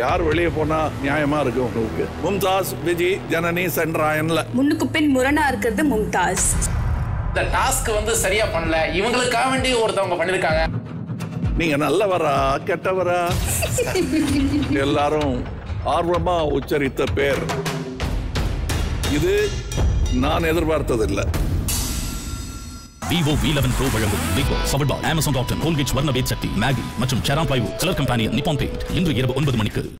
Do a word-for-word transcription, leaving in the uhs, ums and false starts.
யார் வெளிய போனா நியாயமா இருக்கு உங்களுக்கு? மும்தாஸ், விஜய், ஜனனி சென்றாயன்ல முன்னுக்கு பின் முரணா இருக்குது மும்தாஸ். இந்த டாஸ்க் வந்து சரியா பண்ணல, இவங்களுக்காக வேண்டி ஒருத்தவங்க பண்ணிருக்காங்க. நீங்க நல்லவரா கெட்டவரா எல்லாரும் ஆர்வமா உச்சரித்த பேர் இது. நான் எதிர்பார்த்ததில்லை. Vivo V eleven Pro வழங்கும் Vivo, Soverball, Amazon Doctor, Colgate, Swarna Ved Shakti, Maggi மற்றும் Charan Plywood, Color Companion, Nippon Paint இன்று இரவு ஒன்பது மணிக்கு.